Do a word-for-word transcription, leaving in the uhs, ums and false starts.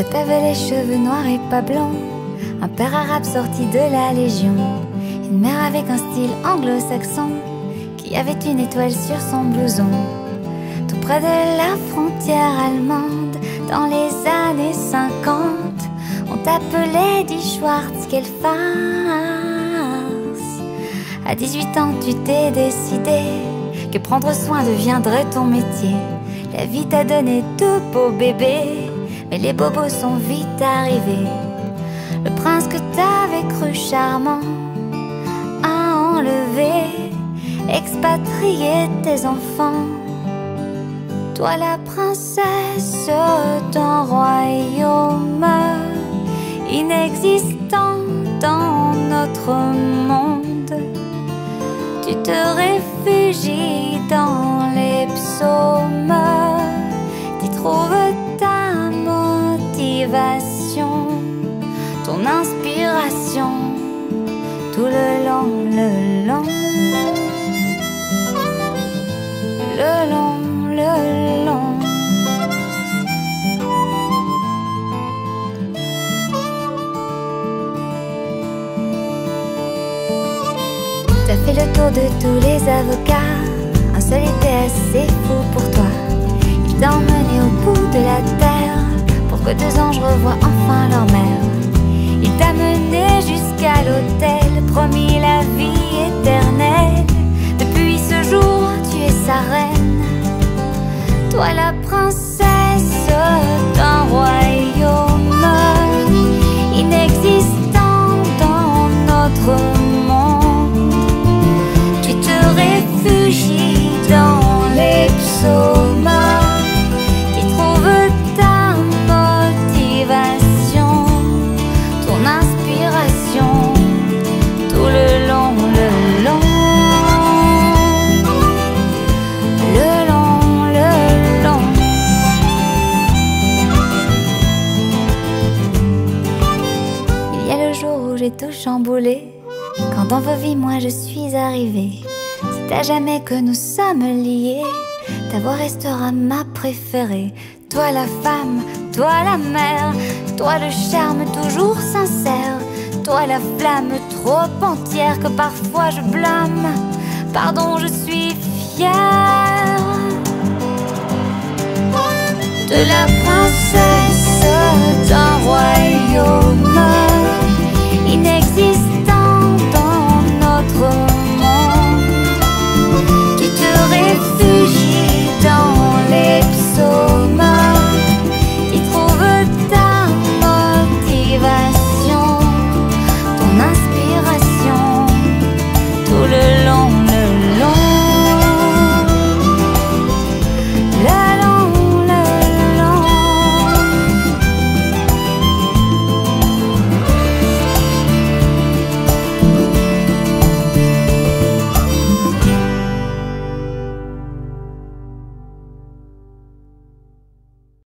Toi t'avais les cheveux noirs et pas blancs, un père arabe sorti de la Légion, une mère avec un style anglo-saxon qui avait une étoile sur son blouson. Tout près de la frontière allemande, dans les années cinquante, on t'appelait dit Schwartz, quelle farce. À dix-huit ans tu t'es décidé que prendre soin deviendrait ton métier. La vie t'a donné deux beaux bébés, mais les bobos sont vite arrivés. Le prince que t'avais cru charmant a enlevé, expatrié tes enfants. Toi la princesse d'un royaume inexistant dans notre monde, tu te réfugies dans les psaumes, t'y trouves ta motivation, ton inspiration tout le long, le long, le long, le long. T'as fait le tour de tous les avocats, un seul était assez fou pour toi. Il t'a emmené au bout de la terre pour que deux anges revoient enfin leur mère. Il t'a mené jusqu'à l'autel, promis la vie éternelle. Depuis ce jour, tu es sa reine, toi la princesse d'un royaume inexistant dans notre monde. Réfugie dans les psaumes, qui trouve ta motivation, ton inspiration tout le long, le long, le long, le long. Il y a le jour où j'ai tout chamboulé, quand dans vos vies moi je suis arrivée. T'as jamais que nous sommes liés, ta voix restera ma préférée. Toi la femme, toi la mère, toi le charme toujours sincère, toi la flamme trop entière que parfois je blâme. Pardon, je suis fière de la princesse d'un royaume.